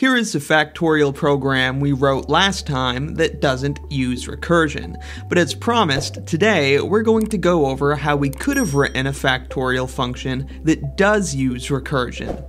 Here is the factorial program we wrote last time that doesn't use recursion. But as promised, today we're going to go over how we could have written a factorial function that does use recursion.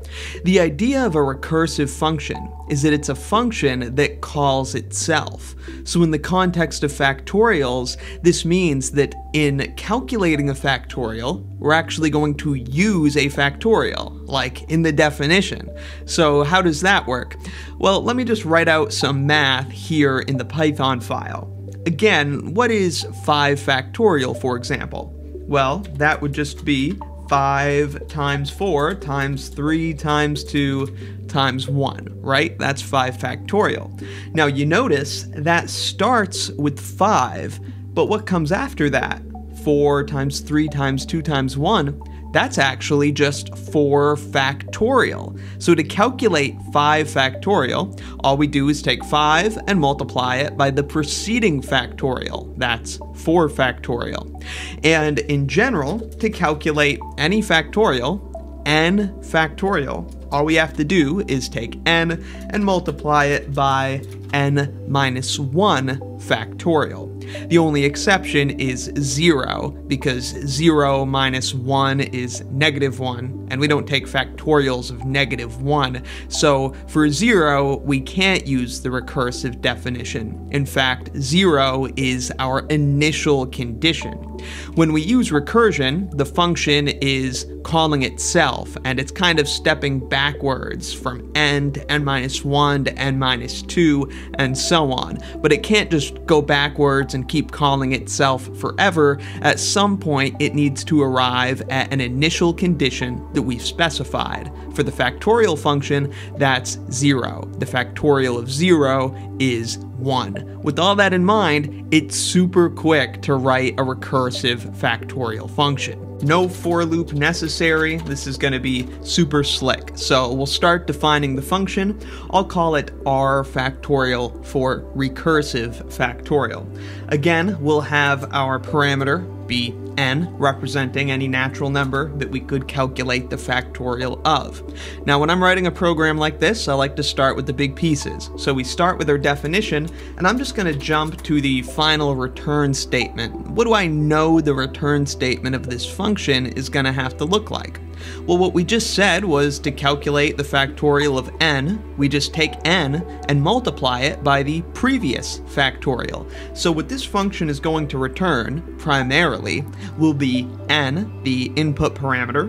The idea of a recursive function is that it's a function that calls itself. So in the context of factorials, this means that in calculating a factorial, we're actually going to use a factorial, like in the definition. So how does that work? Well, let me just write out some math here in the Python file. Again, what is 5 factorial, for example? Well, that would just be 5 times 4 times 3 times 2 times 1, right? That's 5 factorial. Now you notice that starts with 5, but what comes after that? 4 times 3 times 2 times 1, that's actually just 4 factorial. So to calculate 5 factorial, all we do is take 5 and multiply it by the preceding factorial. That's 4 factorial. And in general, to calculate any factorial, n factorial, all we have to do is take n and multiply it by n minus 1 factorial. The only exception is 0, because 0 minus 1 is negative 1, and we don't take factorials of negative 1. So for 0, we can't use the recursive definition. In fact, 0 is our initial condition. When we use recursion, the function is calling itself, and it's kind of stepping backwards from n to n minus 1 to n minus 2, and so on. But it can't just go backwards and keep calling itself forever. At some point, it needs to arrive at an initial condition that we've specified. For the factorial function, that's 0. The factorial of 0 is 1. With all that in mind, it's super quick to write a recursive factorial function. No for loop necessary. This is going to be super slick. So we'll start defining the function. I'll call it r factorial for recursive factorial. Again, we'll have our parameter be n, representing any natural number that we could calculate the factorial of. Now, when I'm writing a program like this, I like to start with the big pieces. So we start with our definition, and I'm just going to jump to the final return statement. What do I know the return statement of this function is going to have to look like? Well, what we just said was to calculate the factorial of n, we just take n and multiply it by the previous factorial. So what this function is going to return, primarily, will be n, the input parameter,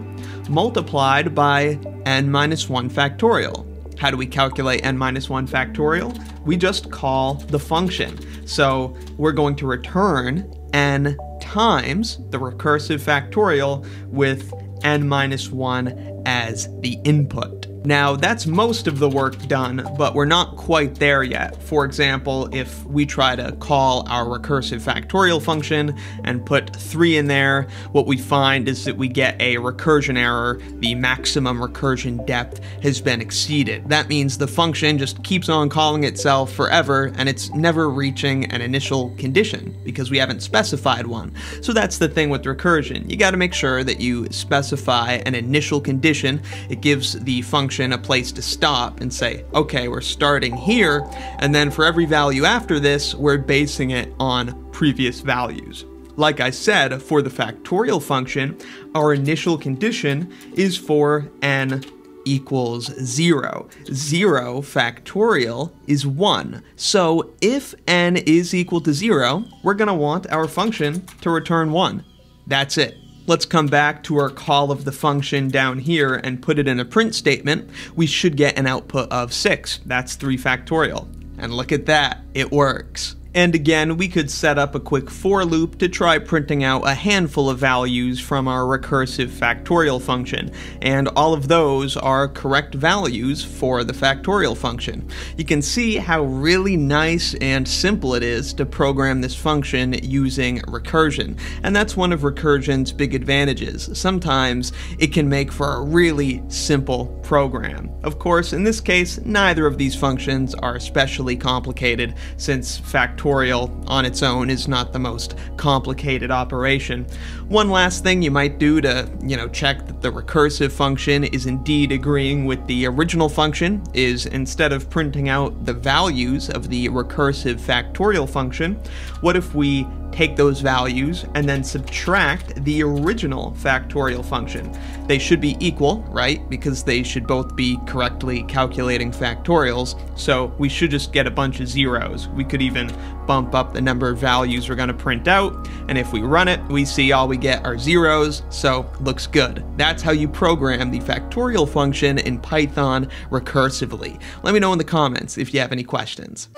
multiplied by n minus 1 factorial. How do we calculate n minus 1 factorial? We just call the function. So we're going to return n times the recursive factorial with n minus 1 as the input. Now, that's most of the work done, but we're not quite there yet. For example, if we try to call our recursive factorial function and put 3 in there, what we find is that we get a recursion error. The maximum recursion depth has been exceeded. That means the function just keeps on calling itself forever, and it's never reaching an initial condition because we haven't specified one. So that's the thing with recursion. You got to make sure that you specify an initial condition. It gives the function a place to stop and say, okay, we're starting here, and then for every value after this, we're basing it on previous values. Like I said, for the factorial function, our initial condition is for n equals 0. 0 factorial is 1. So if n is equal to 0, we're going to want our function to return 1. That's it. Let's come back to our call of the function down here and put it in a print statement. We should get an output of 6. That's 3 factorial. And look at that, it works. And again, we could set up a quick for loop to try printing out a handful of values from our recursive factorial function, and all of those are correct values for the factorial function. You can see how really nice and simple it is to program this function using recursion, and that's one of recursion's big advantages. Sometimes it can make for a really simple program. Of course, in this case, neither of these functions are especially complicated, since factorial factorial on its own is not the most complicated operation. One last thing you might do to, check that the recursive function is indeed agreeing with the original function is, instead of printing out the values of the recursive factorial function, what if we take those values and then subtract the original factorial function? They should be equal, right? Because they should both be correctly calculating factorials, so we should just get a bunch of zeros. We could even bump up the number of values we're gonna print out, and if we run it, we see all we get are zeros, so looks good. That's how you program the factorial function in Python recursively. Let me know in the comments if you have any questions.